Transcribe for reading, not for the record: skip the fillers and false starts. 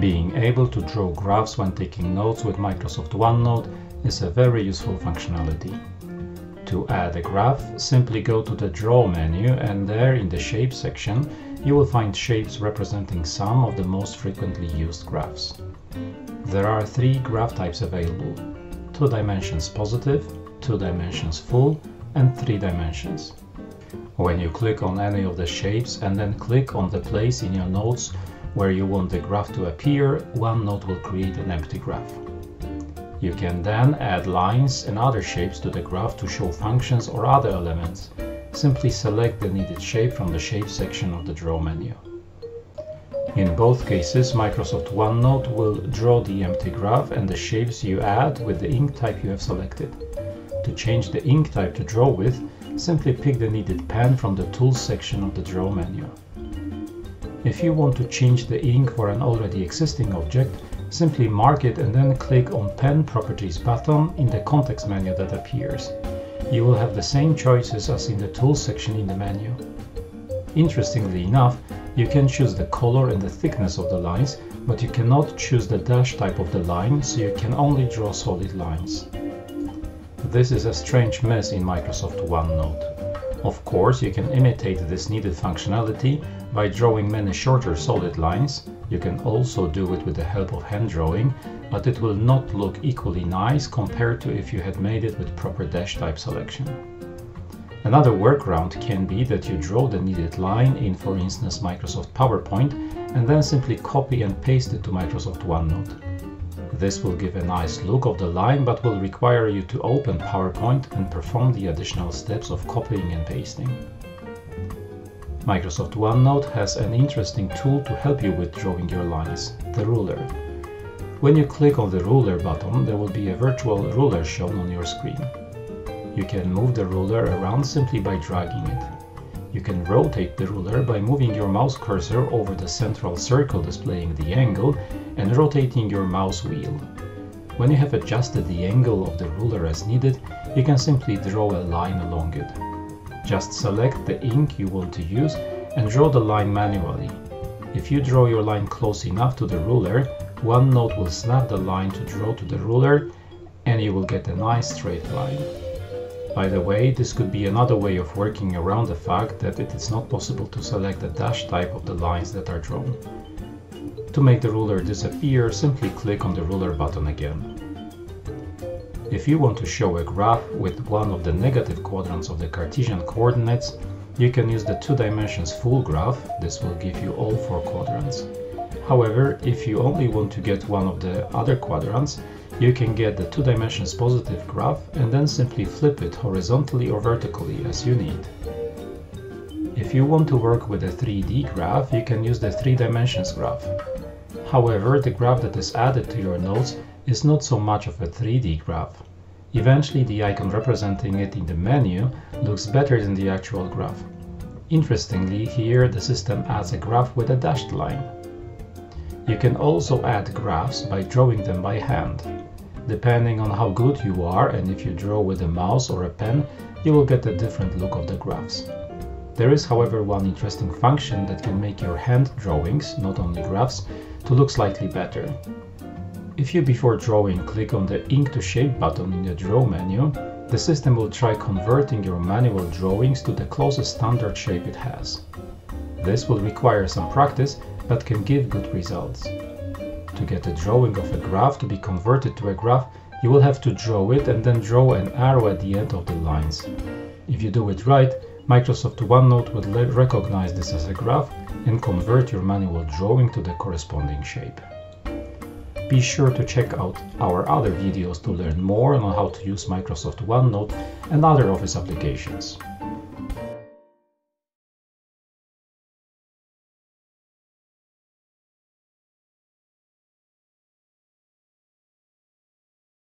Being able to draw graphs when taking notes with Microsoft OneNote is a very useful functionality. To add a graph, simply go to the Draw menu and there in the Shapes section you will find shapes representing some of the most frequently used graphs. There are three graph types available: 2 dimensions positive, 2 dimensions full, and 3 dimensions. When you click on any of the shapes and then click on the place in your notes where you want the graph to appear, OneNote will create an empty graph. You can then add lines and other shapes to the graph to show functions or other elements. Simply select the needed shape from the Shape section of the Draw menu. In both cases, Microsoft OneNote will draw the empty graph and the shapes you add with the ink type you have selected. To change the ink type to draw with, simply pick the needed pen from the Tools section of the Draw menu. If you want to change the ink for an already existing object, simply mark it and then click on Pen Properties button in the context menu that appears. You will have the same choices as in the Tools section in the menu. Interestingly enough, you can choose the color and the thickness of the lines, but you cannot choose the dash type of the line, so you can only draw solid lines. This is a strange mess in Microsoft OneNote. Of course, you can imitate this needed functionality by drawing many shorter solid lines. You can also do it with the help of hand drawing, but it will not look equally nice compared to if you had made it with proper dash type selection. Another workaround can be that you draw the needed line in, for instance, Microsoft PowerPoint, and then simply copy and paste it to Microsoft OneNote. This will give a nice look of the line, but will require you to open PowerPoint and perform the additional steps of copying and pasting. Microsoft OneNote has an interesting tool to help you with drawing your lines, the ruler. When you click on the Ruler button, there will be a virtual ruler shown on your screen. You can move the ruler around simply by dragging it. You can rotate the ruler by moving your mouse cursor over the central circle displaying the angle and rotating your mouse wheel. When you have adjusted the angle of the ruler as needed, you can simply draw a line along it. Just select the ink you want to use and draw the line manually. If you draw your line close enough to the ruler, OneNote will snap the line to draw to the ruler and you will get a nice straight line. By the way, this could be another way of working around the fact that it is not possible to select the dash type of the lines that are drawn. To make the ruler disappear, simply click on the Ruler button again. If you want to show a graph with one of the negative quadrants of the Cartesian coordinates, you can use the 2 dimensions full graph. This will give you all 4 quadrants. However, if you only want to get one of the other quadrants, you can get the 2 dimensions positive graph and then simply flip it horizontally or vertically as you need. If you want to work with a 3D graph, you can use the 3 dimensions graph. However, the graph that is added to your notes is not so much of a 3D graph. Eventually, the icon representing it in the menu looks better than the actual graph. Interestingly, here the system adds a graph with a dashed line. You can also add graphs by drawing them by hand. Depending on how good you are and if you draw with a mouse or a pen, you will get a different look of the graphs. There is, however, one interesting function that can make your hand drawings, not only graphs, to look slightly better. If you before drawing click on the Ink to Shape button in the Draw menu, the system will try converting your manual drawings to the closest standard shape it has. This will require some practice, but can give good results. To get a drawing of a graph to be converted to a graph, you will have to draw it and then draw an arrow at the end of the lines. If you do it right, Microsoft OneNote would recognize this as a graph and convert your manual drawing to the corresponding shape. Be sure to check out our other videos to learn more on how to use Microsoft OneNote and other Office applications.